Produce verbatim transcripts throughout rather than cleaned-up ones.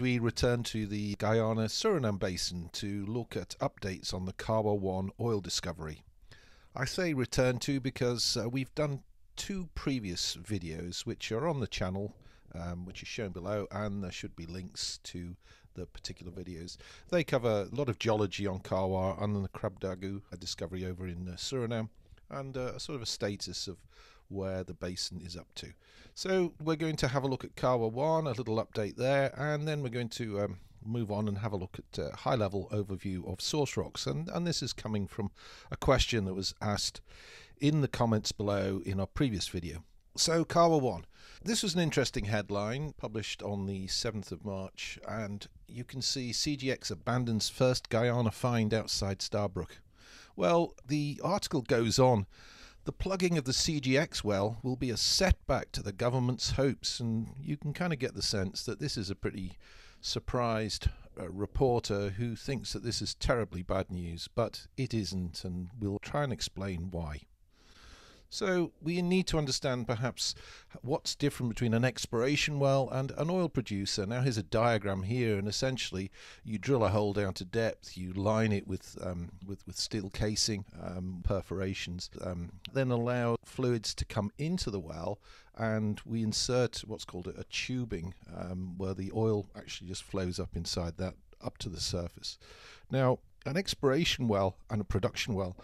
We return to the Guyana Suriname Basin to look at updates on the Kawa one oil discovery. I say return to because uh, we've done two previous videos which are on the channel, um, which is shown below, and there should be links to the particular videos. They cover a lot of geology on Kawa and the Krabdagu discovery over in uh, Suriname, and uh, a sort of a status of where the basin is up to. So we're going to have a look at Kawa one, a little update there, and then we're going to um, move on and have a look at a high level overview of source rocks. And, and this is coming from a question that was asked in the comments below in our previous video. So Kawa one. This was an interesting headline published on the seventh of March, and you can see C G X abandons first Guyana find outside Starbrook. Well, the article goes on. The plugging of the C G X well will be a setback to the government's hopes, and you can kind of get the sense that this is a pretty surprised uh, reporter who thinks that this is terribly bad news, but it isn't, and we'll try and explain why. So we need to understand perhaps what's different between an exploration well and an oil producer. Now here's a diagram here, and essentially you drill a hole down to depth, you line it with um, with, with steel casing um, perforations, um, then allow fluids to come into the well, and we insert what's called a tubing um, where the oil actually just flows up inside that up to the surface. Now an exploration well and a production well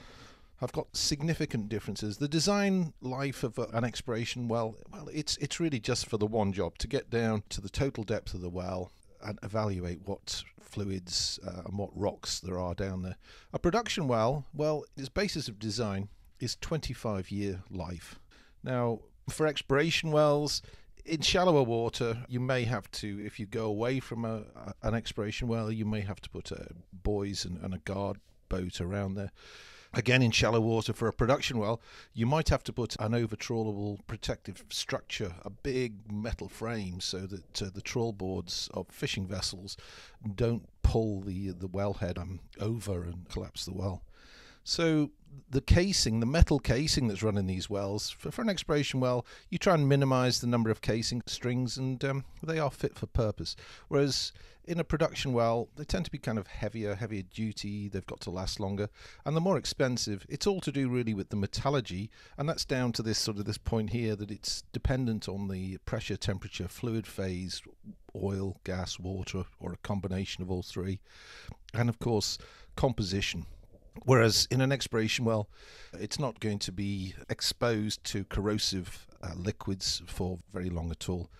I've got significant differences. The design life of a, an exploration well, well, it's it's really just for the one job, to get down to the total depth of the well and evaluate what fluids uh, and what rocks there are down there. A production well, well, its basis of design is twenty-five year life. Now, for exploration wells, in shallower water, you may have to, if you go away from a, a, an exploration well, you may have to put a buoys and, and a guard boat around there. Again, in shallow water for a production well, you might have to put an over-trawlable protective structure, a big metal frame, so that uh, the trawl boards of fishing vessels don't pull the, the wellhead um, over and collapse the well. So the casing, the metal casing that's run in these wells, for, for an exploration well, you try and minimise the number of casing strings, and um, they are fit for purpose. Whereas in a production well, they tend to be kind of heavier, heavier duty, they've got to last longer, and they're more expensive. It's all to do really with the metallurgy, and that's down to this sort of this point here, that it's dependent on the pressure, temperature, fluid phase, oil, gas, water, or a combination of all three, and of course composition. Whereas in an exploration well, it's not going to be exposed to corrosive uh, liquids for very long at all.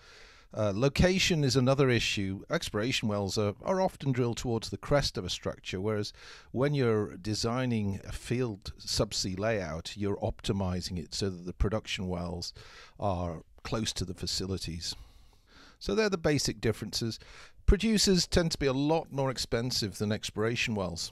Uh, location is another issue. Exploration wells are, are often drilled towards the crest of a structure, whereas when you're designing a field subsea layout, you're optimizing it so that the production wells are close to the facilities. So they're the basic differences. Producers tend to be a lot more expensive than exploration wells.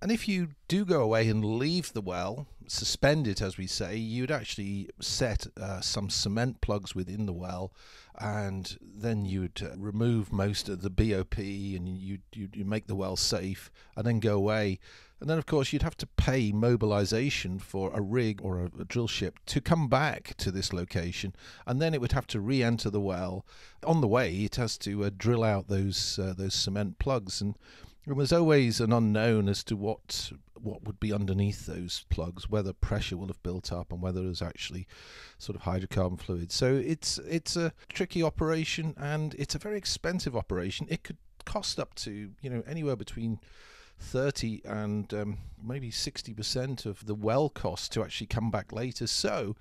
And if you do go away and leave the well, suspend it as we say, you'd actually set uh, some cement plugs within the well, and then you'd uh, remove most of the B O P, and you'd, you'd, you'd make the well safe and then go away. And then of course you'd have to pay mobilization for a rig or a, a drill ship to come back to this location, and then it would have to re-enter the well. On the way it has to uh, drill out those, uh, those cement plugs, and there was always an unknown as to what what would be underneath those plugs, whether pressure will have built up and whether there's actually sort of hydrocarbon fluid. So it's it's a tricky operation, and it's a very expensive operation. It could cost up to, you know, anywhere between thirty and um, maybe sixty percent of the well cost to actually come back later. So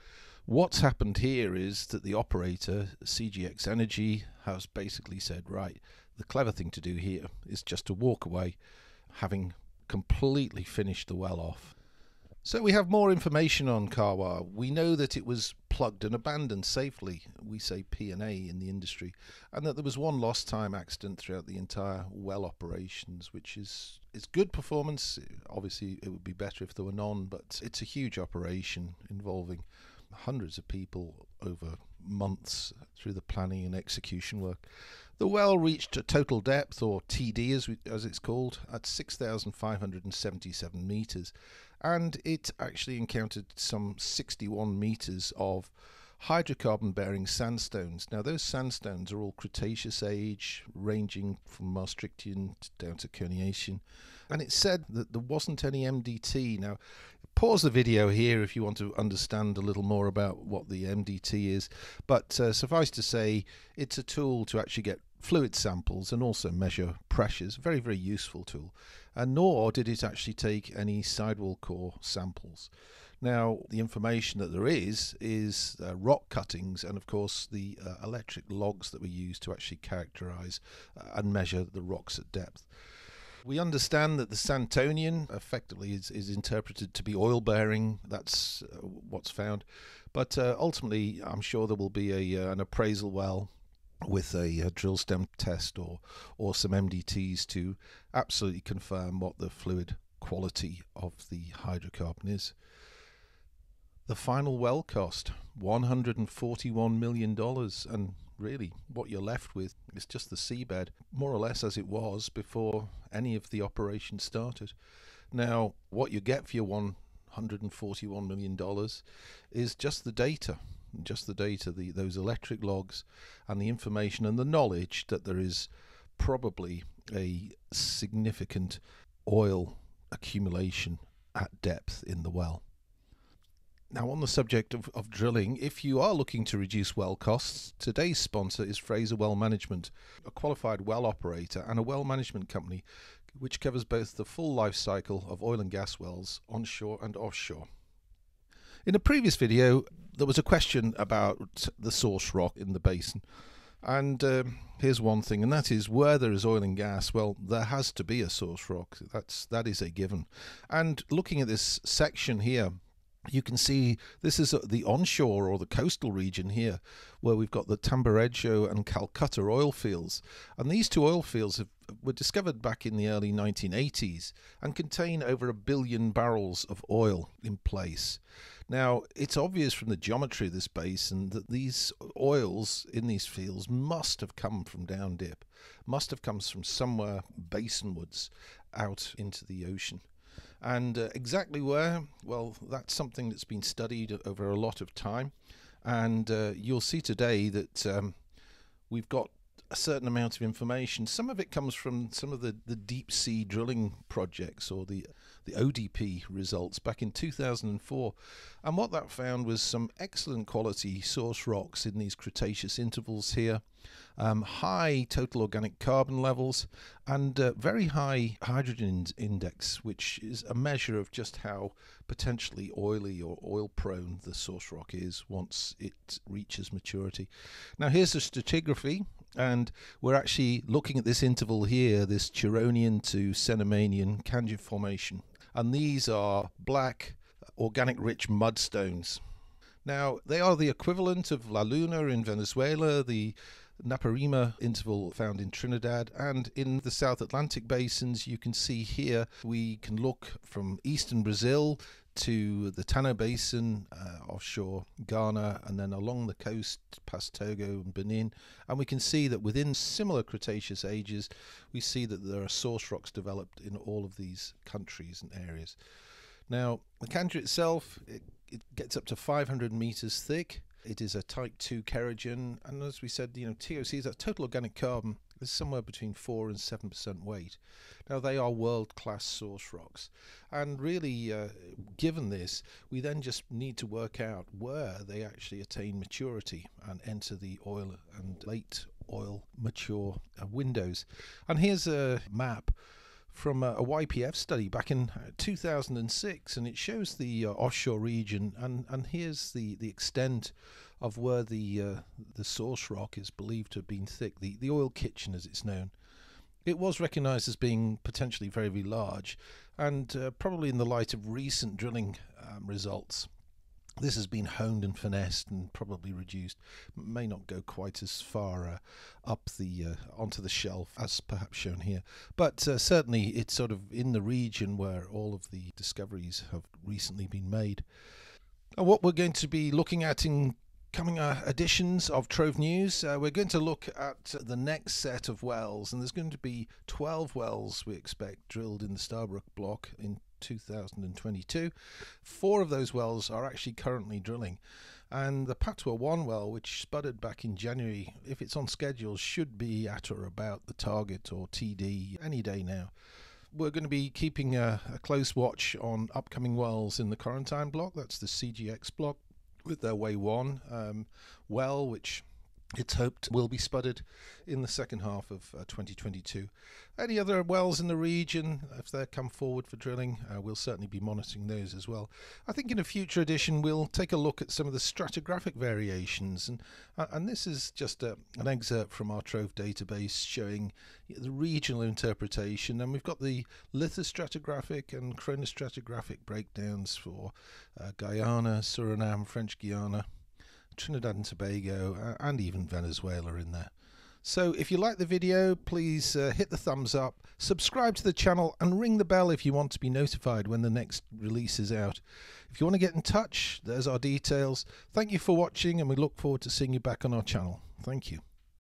what's happened here is that the operator, C G X Energy, has basically said, right, the clever thing to do here is just to walk away, having completely finished the well off. So we have more information on Kawa. We know that it was plugged and abandoned safely, we say P and A in the industry, and that there was one lost time accident throughout the entire well operations, which is it's good performance. Obviously it would be better if there were none, but it's a huge operation involving hundreds of people over months through the planning and execution work. The well reached a total depth, or T D as, we, as it's called, at six thousand five hundred seventy-seven metres, and it actually encountered some sixty-one metres of hydrocarbon-bearing sandstones. Now, those sandstones are all Cretaceous age, ranging from Maastrichtian down to Coniacian. And it's said that there wasn't any M D T. Now, pause the video here if you want to understand a little more about what the M D T is. But uh, suffice to say, it's a tool to actually get fluid samples and also measure pressures. Very, very useful tool. And nor did it actually take any sidewall core samples. Now, the information that there is is uh, rock cuttings and, of course, the uh, electric logs that we use to actually characterize uh, and measure the rocks at depth. We understand that the Santonian effectively is, is interpreted to be oil-bearing. That's uh, what's found. But uh, ultimately, I'm sure there will be a, uh, an appraisal well with a, a drill stem test or, or some M D Ts to absolutely confirm what the fluid quality of the hydrocarbon is. The final well cost, one hundred forty-one million dollars, and really what you're left with is just the seabed, more or less as it was before any of the operations started. Now, what you get for your one hundred forty-one million dollars is just the data, just the data, the, those electric logs and the information and the knowledge that there is probably a significant oil accumulation at depth in the well. Now, on the subject of, of drilling, if you are looking to reduce well costs, today's sponsor is Fraser Well Management, a qualified well operator and a well management company which covers both the full life cycle of oil and gas wells, onshore and offshore. In a previous video, there was a question about the source rock in the basin. And um, here's one thing, and that is where there is oil and gas, well, there has to be a source rock. That's, that is a given. And looking at this section here, you can see this is the onshore or the coastal region here where we've got the Tamboreggio and Calcutta oil fields. And these two oil fields have, were discovered back in the early nineteen eighties and contain over a billion barrels of oil in place. Now, it's obvious from the geometry of this basin that these oils in these fields must have come from down dip, must have come from somewhere basinwards out into the ocean. And uh, exactly where, well, that's something that's been studied over a lot of time. And uh, you'll see today that um, we've got a certain amount of information. Some of it comes from some of the, the deep sea drilling projects or the, the O D P results back in two thousand four. And what that found was some excellent quality source rocks in these Cretaceous intervals here, um, high total organic carbon levels and uh, very high hydrogen index, which is a measure of just how potentially oily or oil prone the source rock is once it reaches maturity. Now here's the stratigraphy. And we're actually looking at this interval here, this Chironian to Cenomanian Canje Formation. And these are black, organic-rich mudstones. Now, they are the equivalent of La Luna in Venezuela, the Naparima interval found in Trinidad, and in the South Atlantic basins, you can see here, we can look from eastern Brazil to the Tano Basin, uh, offshore Ghana, and then along the coast past Togo and Benin. And we can see that within similar Cretaceous ages, we see that there are source rocks developed in all of these countries and areas. Now, the Canje itself, it, it gets up to five hundred meters thick. It is a type two kerogen, and as we said, you know, T O Cs, that's total organic carbon, is somewhere between four and seven percent weight. Now, they are world-class source rocks. And really, uh, given this, we then just need to work out where they actually attain maturity and enter the oil and late oil mature uh, windows. And here's a map from a, a Y P F study back in two thousand six, and it shows the uh, offshore region, and, and here's the, the extent of where the uh, the source rock is believed to have been thick, the, the oil kitchen as it's known. It was recognised as being potentially very, very large, and uh, probably in the light of recent drilling um, results, this has been honed and finessed and probably reduced. May not go quite as far uh, up the uh, onto the shelf as perhaps shown here, but uh, certainly it's sort of in the region where all of the discoveries have recently been made. And what we're going to be looking at in coming uh, editions of Trove News, uh, we're going to look at the next set of wells, and there's going to be twelve wells we expect drilled in the Starbrook block in two thousand twenty-two. Four of those wells are actually currently drilling, And the Patwa one well, which spudded back in January, if it's on schedule, should be at or about the target or T D any day now. We're going to be keeping a, a close watch on upcoming wells in the Corentyne block. That's the C G X block with their Wei one um, well, which it's hoped will be spudded in the second half of uh, twenty twenty-two. Any other wells in the region, if they come forward for drilling, uh, we'll certainly be monitoring those as well. I think in a future edition we'll take a look at some of the stratigraphic variations, and uh, and this is just a, an excerpt from our Trove database showing the regional interpretation, and we've got the lithostratigraphic and chronostratigraphic breakdowns for uh, Guyana, Suriname, French Guiana, Trinidad and Tobago, uh, and even Venezuela in there. So if you like the video, please uh, hit the thumbs up, subscribe to the channel, and ring the bell if you want to be notified when the next release is out. If you want to get in touch, there's our details. Thank you for watching, and we look forward to seeing you back on our channel. Thank you.